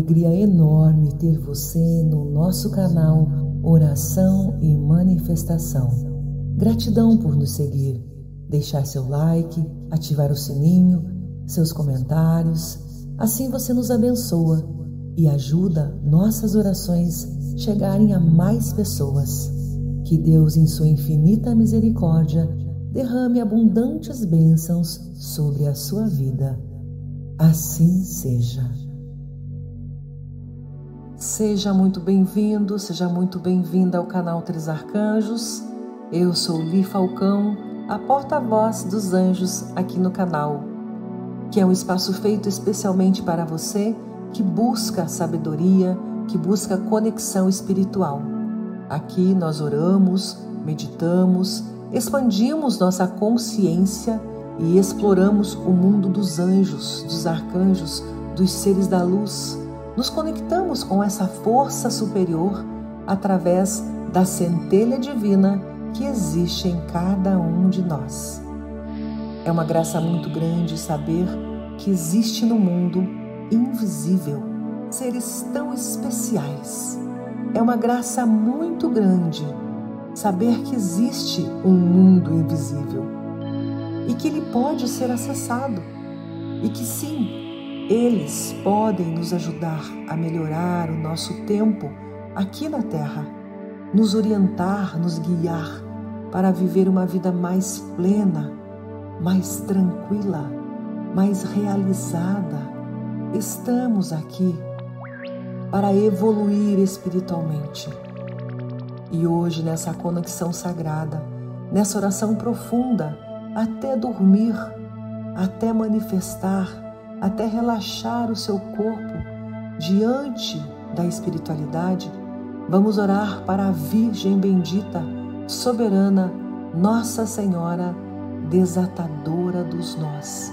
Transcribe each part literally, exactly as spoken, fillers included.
alegria enorme ter você no nosso canal Oração e Manifestação. Gratidão por nos seguir, deixar seu like, ativar o sininho, seus comentários. Assim você nos abençoa e ajuda nossas orações chegarem a mais pessoas. Que Deus, em sua infinita misericórdia, derrame abundantes bênçãos sobre a sua vida. Assim seja. Seja muito bem-vindo, seja muito bem-vinda ao canal Três Arcanjos. Eu sou Li Falcão, a porta-voz dos anjos aqui no canal, que é um espaço feito especialmente para você que busca sabedoria, que busca conexão espiritual. Aqui nós oramos, meditamos, expandimos nossa consciência e exploramos o mundo dos anjos, dos arcanjos, dos seres da luz. Nos conectamos com essa força superior através da centelha divina que existe em cada um de nós. É uma graça muito grande saber que existe no mundo invisível seres tão especiais. É uma graça muito grande saber que existe um mundo invisível e que ele pode ser acessado e que sim, eles podem nos ajudar a melhorar o nosso tempo aqui na Terra, nos orientar, nos guiar para viver uma vida mais plena, mais tranquila, mais realizada. Estamos aqui para evoluir espiritualmente. E hoje, nessa conexão sagrada, nessa oração profunda, até dormir, até manifestar, até relaxar o seu corpo diante da espiritualidade, vamos orar para a Virgem Bendita, Soberana, Nossa Senhora Desatadora dos Nós.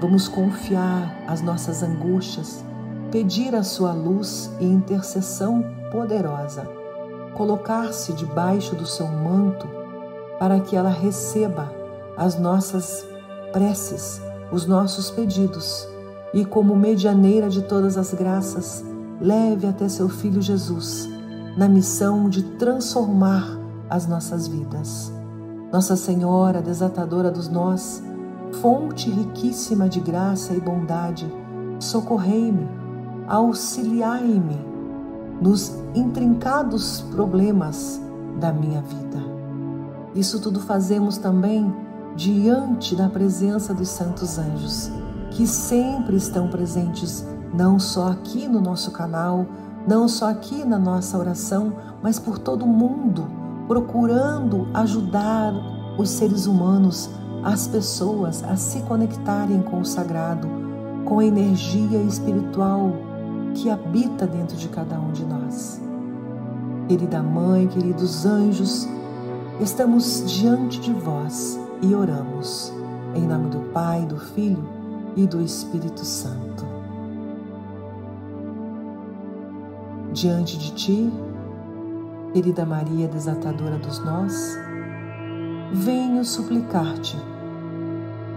Vamos confiar as nossas angústias, pedir a sua luz e intercessão poderosa, colocar-se debaixo do seu manto para que ela receba as nossas preces, os nossos pedidos e, como medianeira de todas as graças, leve até seu Filho Jesus na missão de transformar as nossas vidas. Nossa Senhora Desatadora dos Nós, fonte riquíssima de graça e bondade, socorrei-me, auxiliai-me nos intrincados problemas da minha vida. Isso tudo fazemos também diante da presença dos santos anjos, que sempre estão presentes, não só aqui no nosso canal, não só aqui na nossa oração, mas por todo o mundo, procurando ajudar os seres humanos, as pessoas a se conectarem com o sagrado, com a energia espiritual que habita dentro de cada um de nós. Querida Mãe, queridos anjos, estamos diante de vós e oramos, em nome do Pai, do Filho e do Espírito Santo. Diante de ti, querida Maria Desatadora dos Nós, venho suplicar-te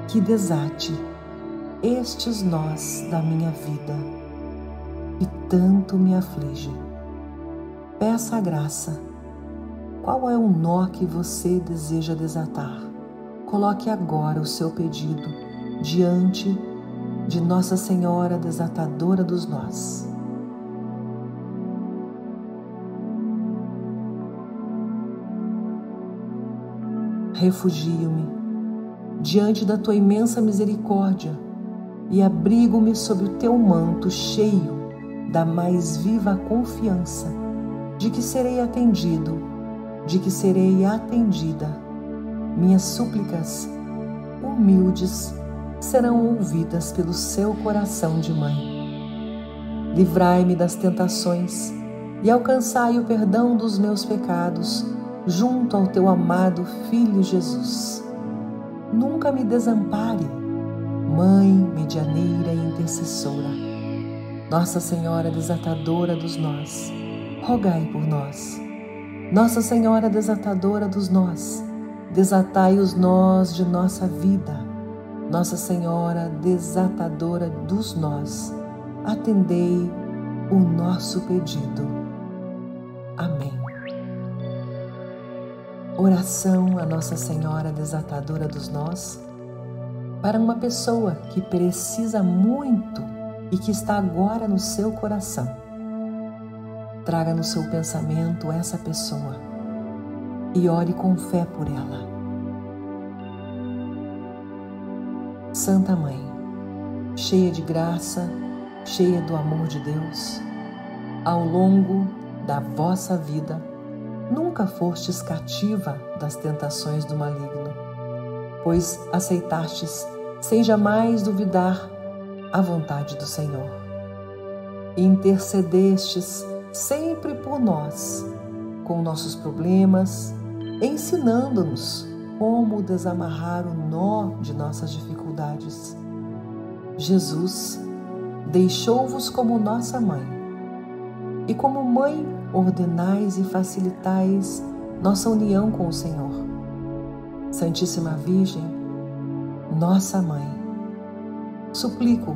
que desate estes nós da minha vida, que tanto me aflige. Peça a graça. Qual é o nó que você deseja desatar? Coloque agora o seu pedido diante de Nossa Senhora Desatadora dos Nós. Refugio-me diante da tua imensa misericórdia e abrigo-me sob o teu manto cheio da mais viva confiança de que serei atendido, de que serei atendida. Minhas súplicas humildes serão ouvidas pelo seu coração de mãe. Livrai-me das tentações e alcançai o perdão dos meus pecados junto ao teu amado Filho Jesus. Nunca me desampare, Mãe medianeira e intercessora. Nossa Senhora Desatadora dos Nós, rogai por nós. Nossa Senhora Desatadora dos Nós, desatai os nós de nossa vida. Nossa Senhora Desatadora dos Nós, atendei o nosso pedido. Amém. Oração a Nossa Senhora Desatadora dos Nós para uma pessoa que precisa muito e que está agora no seu coração. Traga no seu pensamento essa pessoa e ore com fé por ela. Santa Mãe, cheia de graça, cheia do amor de Deus, ao longo da vossa vida, nunca fostes cativa das tentações do maligno, pois aceitastes, sem jamais duvidar, a vontade do Senhor. E intercedestes sempre por nós, com nossos problemas, ensinando-nos como desamarrar o nó de nossas dificuldades. Jesus deixou-vos como nossa mãe, e como mãe ordenais e facilitais nossa união com o Senhor. Santíssima Virgem, nossa mãe, suplico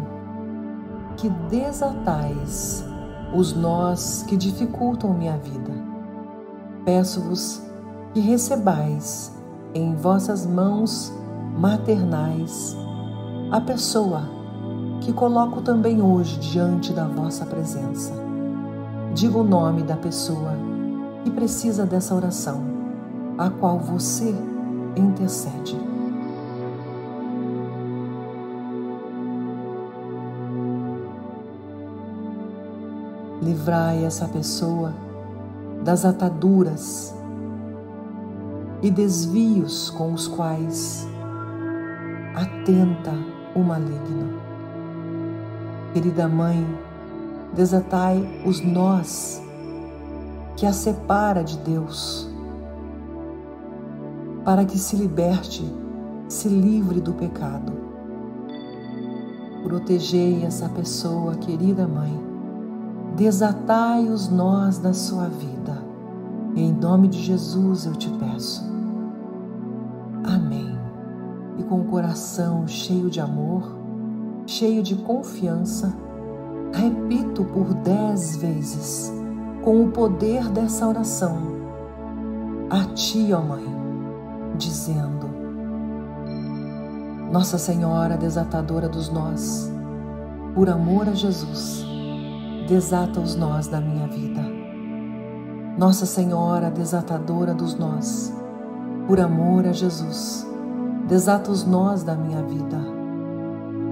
que desatais os nós que dificultam minha vida. Peço-vos que recebais em vossas mãos maternais a pessoa que coloco também hoje diante da vossa presença. Digo o nome da pessoa que precisa dessa oração, a qual você intercede. Livrai essa pessoa das ataduras e desvios com os quais atenta o maligno. Querida Mãe, desatai os nós que a separa de Deus, para que se liberte, se livre do pecado. Protegei essa pessoa, querida Mãe, desatai os nós da sua vida. Em nome de Jesus eu te peço. Amém. E com o coração cheio de amor, cheio de confiança, repito por dez vezes, com o poder dessa oração, a Ti, ó Mãe, dizendo: Nossa Senhora Desatadora dos Nós, por amor a Jesus, desata os nós da minha vida. Nossa Senhora Desatadora dos Nós, por amor a Jesus, desata os nós da minha vida.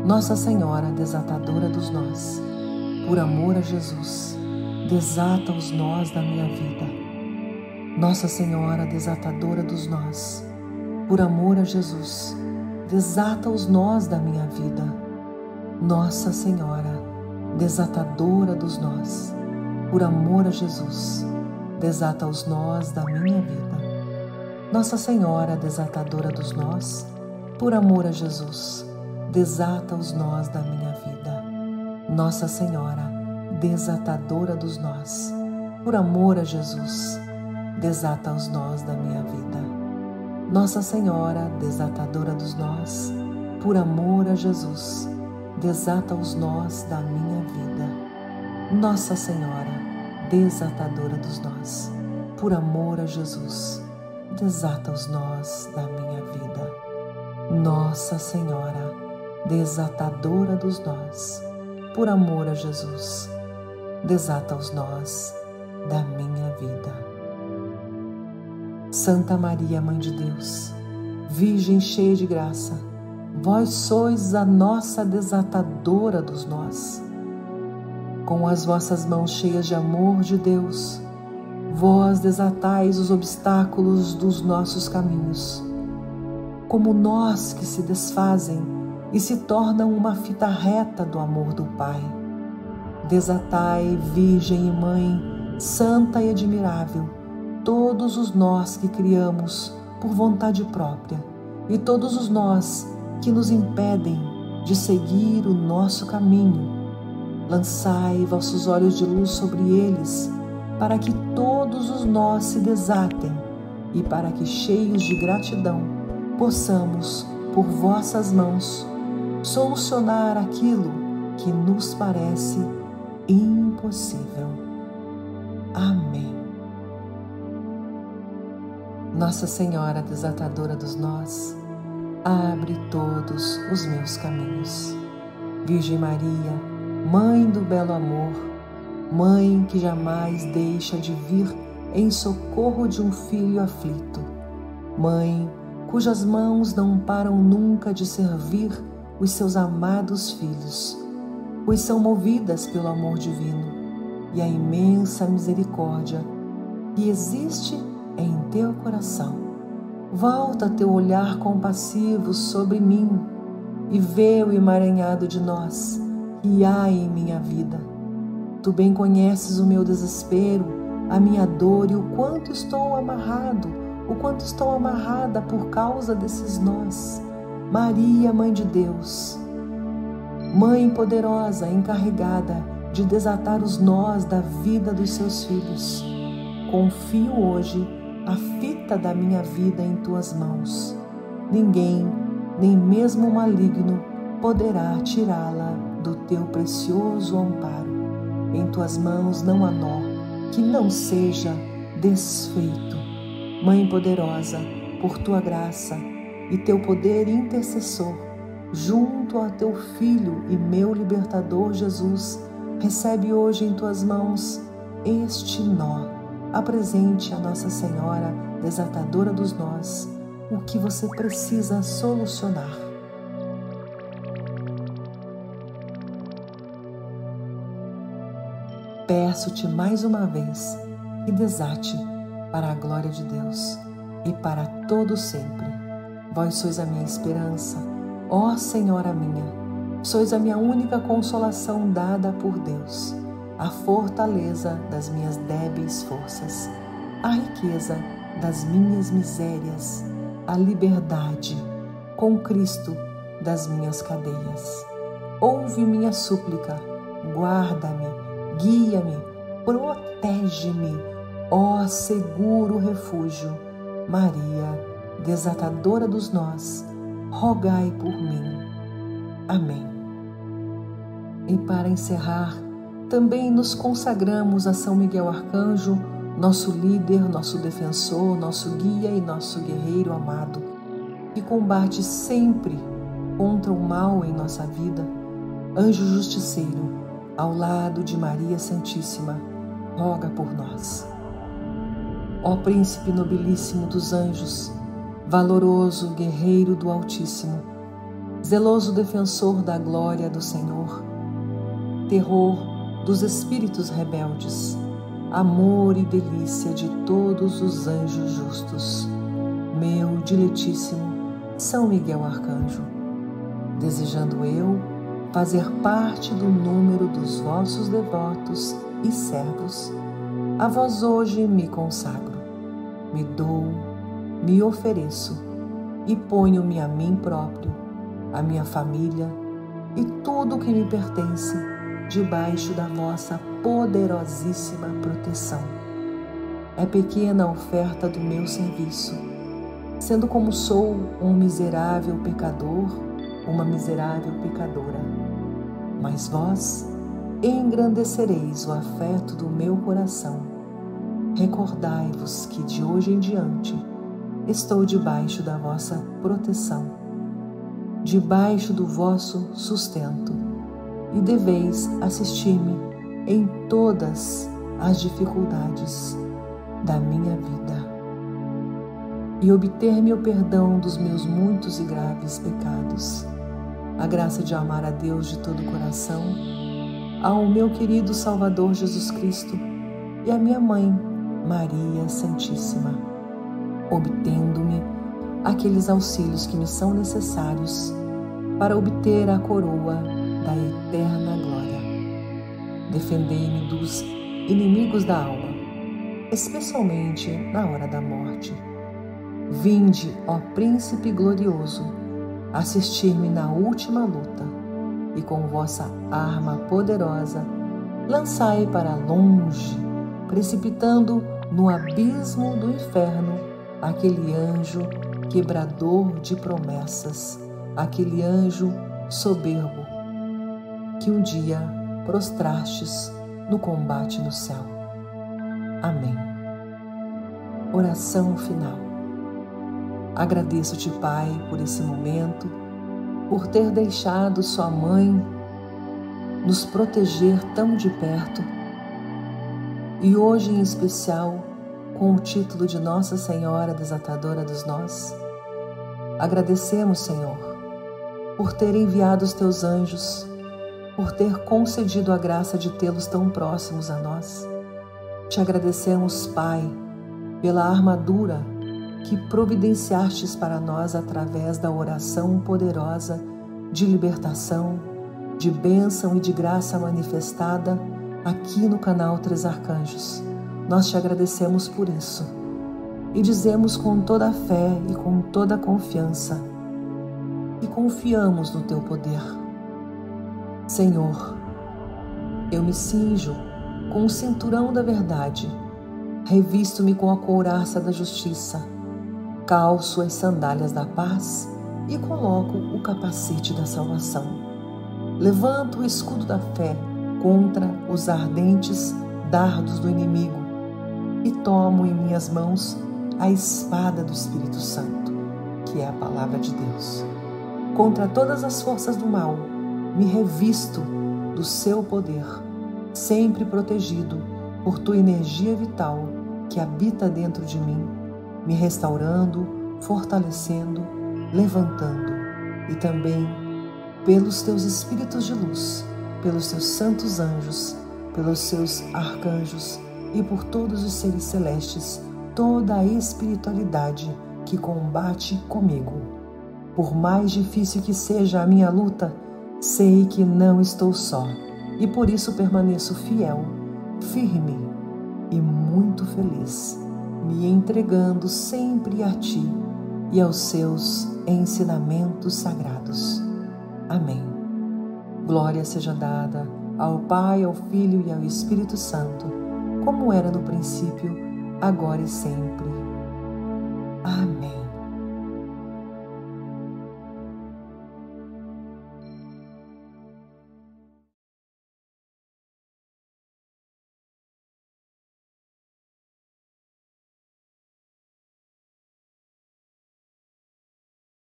Nossa Senhora Desatadora dos Nós, por amor a Jesus, desata os nós da minha vida. Nossa Senhora Desatadora dos Nós, por amor a Jesus, desata os nós da minha vida. Nossa Senhora Desatadora dos Nós, por amor a Jesus, desata os nós da minha vida. Nossa Senhora Desatadora dos Nós, por amor a Jesus, desata os nós da minha vida. Nossa Senhora, desatadora dos nós, por amor a Jesus, desata os nós da minha vida. Nossa Senhora, desatadora dos nós, por amor a Jesus, desata os nós da minha vida. Nossa Senhora, desatadora dos nós, por amor a Jesus, desata os nós da minha vida. Nossa Senhora, desatadora dos nós, por amor a Jesus, desata os nós da minha vida. Santa Maria, Mãe de Deus, Virgem cheia de graça, vós sois a nossa desatadora dos nós. Com as vossas mãos cheias de amor de Deus, vós desatais os obstáculos dos nossos caminhos, como nós que se desfazem e se tornam uma fita reta do amor do Pai. Desatai, Virgem e Mãe, santa e admirável, todos os nós que criamos por vontade própria e todos os nós que nos impedem de seguir o nosso caminho. Lançai vossos olhos de luz sobre eles, para que todos os nós se desatem e para que, cheios de gratidão, possamos, por vossas mãos, solucionar aquilo que nos parece impossível. Amém. Nossa Senhora Desatadora dos Nós, abre todos os meus caminhos. Virgem Maria, Mãe do Belo Amor, Mãe que jamais deixa de vir em socorro de um filho aflito, Mãe cujas mãos não param nunca de servir os seus amados filhos, pois são movidas pelo amor divino e a imensa misericórdia que existe em teu coração. Volta teu olhar compassivo sobre mim e vê o emaranhado de nós que há em minha vida. Tu bem conheces o meu desespero, a minha dor e o quanto estou amarrado, o quanto estou amarrada por causa desses nós. Maria, Mãe de Deus, Mãe poderosa, encarregada de desatar os nós da vida dos seus filhos, confio hoje a fita da minha vida em tuas mãos. Ninguém, nem mesmo o maligno, poderá tirá-la do teu precioso amparo. Em tuas mãos não há nó que não seja desfeito. Mãe poderosa, por tua graça e teu poder intercessor, junto a teu Filho e meu libertador Jesus, recebe hoje em tuas mãos este nó. Apresente a Nossa Senhora Desatadora dos Nós o que você precisa solucionar. Peço-te mais uma vez que desate para a glória de Deus e para todo sempre. Vós sois a minha esperança, ó Senhora minha, sois a minha única consolação dada por Deus, a fortaleza das minhas débeis forças, a riqueza das minhas misérias, a liberdade com Cristo das minhas cadeias. Ouve minha súplica, guarda-me, guia-me, protege-me, ó seguro refúgio. Maria, Desatadora dos Nós, rogai por mim. Amém. E para encerrar, também nos consagramos a São Miguel Arcanjo, nosso líder, nosso defensor, nosso guia e nosso guerreiro amado, que combate sempre contra o mal em nossa vida. Anjo justiceiro, ao lado de Maria Santíssima, roga por nós. Ó príncipe nobilíssimo dos anjos, valoroso guerreiro do Altíssimo, zeloso defensor da glória do Senhor, terror dos espíritos rebeldes, amor e delícia de todos os anjos justos, meu diletíssimo São Miguel Arcanjo, desejando eu fazer parte do número dos vossos devotos e servos, a vós hoje me consagro, me dou, me ofereço e ponho-me a mim próprio, a minha família e tudo o que me pertence debaixo da vossa poderosíssima proteção. É pequena a oferta do meu serviço, sendo como sou um miserável pecador, uma miserável pecadora. Mas vós engrandecereis o afeto do meu coração. Recordai-vos que de hoje em diante estou debaixo da vossa proteção, debaixo do vosso sustento, e deveis assistir-me em todas as dificuldades da minha vida e obter-me o perdão dos meus muitos e graves pecados, a graça de amar a Deus de todo o coração, ao meu querido Salvador Jesus Cristo e à minha Mãe, Maria Santíssima, obtendo-me aqueles auxílios que me são necessários para obter a coroa da eterna glória. Defendei-me dos inimigos da alma, especialmente na hora da morte. Vinde, ó Príncipe glorioso, assistir-me na última luta e com vossa arma poderosa lançai para longe, precipitando no abismo do inferno, aquele anjo quebrador de promessas, aquele anjo soberbo, que um dia prostrastes no combate no céu. Amém. Oração final. Agradeço-te, Pai, por esse momento, por ter deixado sua mãe nos proteger tão de perto e hoje em especial com o título de Nossa Senhora Desatadora dos Nós. Agradecemos, Senhor, por ter enviado os teus anjos, por ter concedido a graça de tê-los tão próximos a nós. Te agradecemos, Pai, pela armadura que providenciastes para nós através da oração poderosa de libertação, de bênção e de graça manifestada aqui no canal Três Arcanjos. Nós te agradecemos por isso e dizemos com toda a fé e com toda a confiança que confiamos no teu poder. Senhor, eu me cinjo com o cinturão da verdade, revisto-me com a couraça da justiça, calço as sandálias da paz e coloco o capacete da salvação. Levanto o escudo da fé contra os ardentes dardos do inimigo e tomo em minhas mãos a espada do Espírito Santo, que é a palavra de Deus. Contra todas as forças do mal, me revisto do seu poder, sempre protegido por tua energia vital que habita dentro de mim, me restaurando, fortalecendo, levantando, e também pelos teus espíritos de luz, pelos teus santos anjos, pelos teus arcanjos e por todos os seres celestes, toda a espiritualidade que combate comigo. Por mais difícil que seja a minha luta, sei que não estou só e por isso permaneço fiel, firme e muito feliz, me entregando sempre a ti e aos seus ensinamentos sagrados. Amém. Glória seja dada ao Pai, ao Filho e ao Espírito Santo, como era no princípio, agora e sempre. Amém.